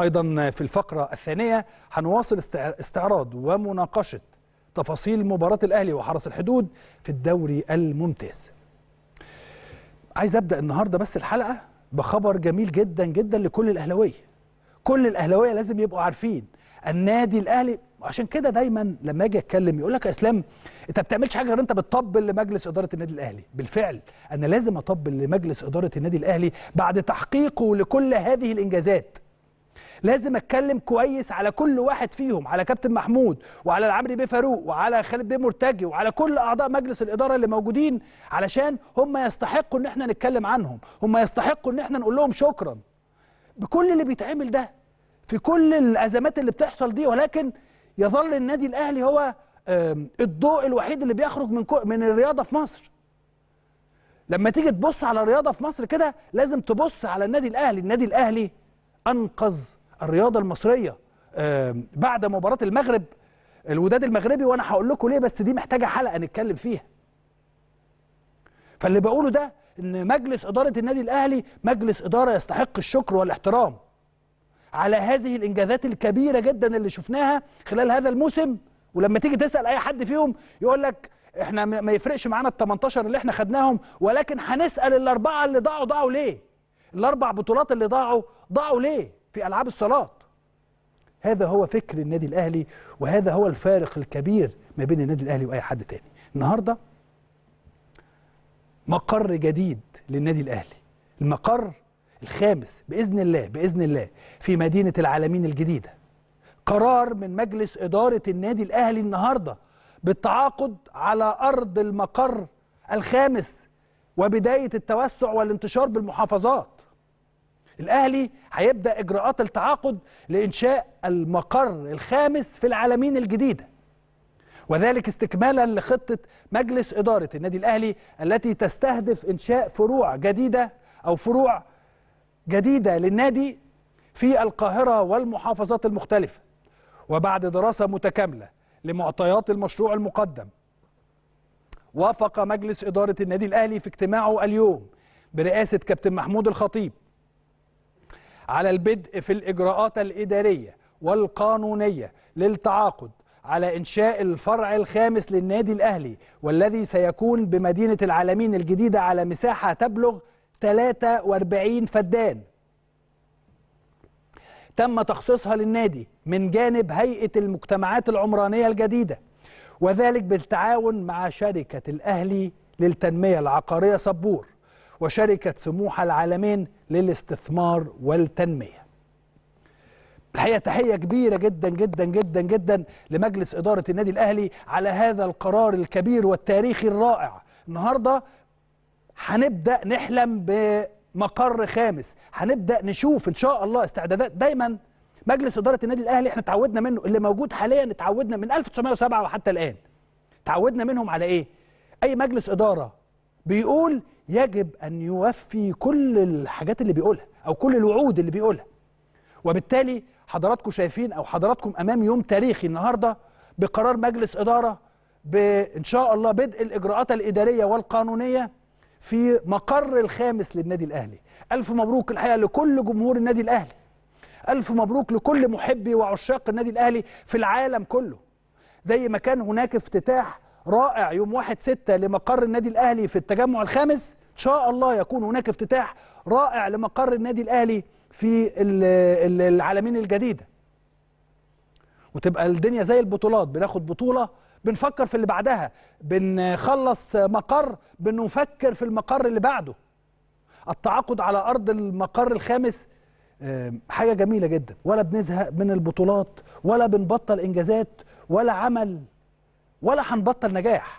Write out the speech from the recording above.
أيضا في الفقرة الثانية هنواصل استعراض ومناقشة تفاصيل مباراة الأهلي وحرس الحدود في الدوري الممتاز. عايز أبدأ النهاردة بس الحلقة بخبر جميل جدا جدا لكل الأهلاوية. كل الأهلاوية لازم يبقوا عارفين النادي الأهلي، عشان كده دايما لما اجي اتكلم يقول لك يا اسلام انت ما بتعملش حاجه غير انت بتطبل لمجلس اداره النادي الاهلي. بالفعل انا لازم اطبل لمجلس اداره النادي الاهلي بعد تحقيقه لكل هذه الانجازات. لازم اتكلم كويس على كل واحد فيهم، على كابتن محمود وعلى العامري بيه فاروق وعلى خالد بيه مرتجي وعلى كل اعضاء مجلس الاداره اللي موجودين، علشان هم يستحقوا ان احنا نتكلم عنهم، هم يستحقوا ان احنا نقول لهم شكرا بكل اللي بيتعمل ده في كل الازمات اللي بتحصل دي. ولكن يظل النادي الأهلي هو الضوء الوحيد اللي بيخرج من الرياضة في مصر. لما تيجي تبص على الرياضة في مصر كده لازم تبص على النادي الأهلي. النادي الأهلي أنقذ الرياضة المصرية بعد مباراة المغرب الوداد المغربي، وأنا هقول لكم ليه، بس دي محتاجة حلقة نتكلم فيها. فاللي بقوله ده إن مجلس إدارة النادي الأهلي مجلس إدارة يستحق الشكر والاحترام على هذه الانجازات الكبيره جدا اللي شفناها خلال هذا الموسم. ولما تيجي تسال اي حد فيهم يقول لك احنا ما يفرقش معانا ال 18 اللي احنا خدناهم، ولكن هنسال الاربعه اللي ضاعوا ليه؟ الاربع بطولات اللي ضاعوا ليه في العاب الصالات؟ هذا هو فكر النادي الاهلي، وهذا هو الفارق الكبير ما بين النادي الاهلي واي حد تاني. النهارده مقر جديد للنادي الاهلي، المقر الخامس بإذن الله بإذن الله في مدينة العلمين الجديدة. قرار من مجلس إدارة النادي الأهلي النهاردة بالتعاقد على أرض المقر الخامس وبداية التوسع والانتشار بالمحافظات. الأهلي هيبدأ إجراءات التعاقد لإنشاء المقر الخامس في العلمين الجديدة، وذلك استكمالا لخطة مجلس إدارة النادي الأهلي التي تستهدف إنشاء فروع جديدة للنادي في القاهرة والمحافظات المختلفة. وبعد دراسة متكاملة لمعطيات المشروع المقدم، وافق مجلس إدارة النادي الأهلي في اجتماعه اليوم برئاسة كابتن محمود الخطيب على البدء في الإجراءات الإدارية والقانونية للتعاقد على إنشاء الفرع الخامس للنادي الأهلي، والذي سيكون بمدينة العلمين الجديدة على مساحة تبلغ 43 فدان تم تخصيصها للنادي من جانب هيئة المجتمعات العمرانية الجديدة، وذلك بالتعاون مع شركة الأهلي للتنمية العقارية صبور وشركة سموحة العالمين للاستثمار والتنمية. الحقيقة تحية كبيرة جدا جدا جدا جدا لمجلس إدارة النادي الأهلي على هذا القرار الكبير والتاريخي الرائع. النهاردة هنبدأ نحلم بمقر خامس، هنبدأ نشوف إن شاء الله استعدادات. دايما مجلس إدارة النادي الأهلي احنا تعودنا منه اللي موجود حاليا، تعودنا من 1907 وحتى الآن تعودنا منهم على إيه؟ أي مجلس إدارة بيقول يجب أن يوفي كل الحاجات اللي بيقولها أو كل الوعود اللي بيقولها. وبالتالي حضراتكم شايفين أو حضراتكم أمام يوم تاريخي النهاردة بقرار مجلس إدارة بإن شاء الله بدء الإجراءات الإدارية والقانونية في مقر الخامس للنادي الأهلي. ألف مبروك الحقيقة لكل جمهور النادي الأهلي، ألف مبروك لكل محبي وعشاق النادي الأهلي في العالم كله. زي ما كان هناك افتتاح رائع يوم 1/6 لمقر النادي الأهلي في التجمع الخامس، إن شاء الله يكون هناك افتتاح رائع لمقر النادي الأهلي في العالمين الجديدة، وتبقى الدنيا زي البطولات، بناخد بطولة بنفكر في اللي بعدها، بنخلص مقر بنفكر في المقر اللي بعده. التعاقد على أرض المقر الخامس حاجة جميلة جدا، ولا بنزهق من البطولات ولا بنبطل إنجازات ولا عمل ولا هنبطل نجاح.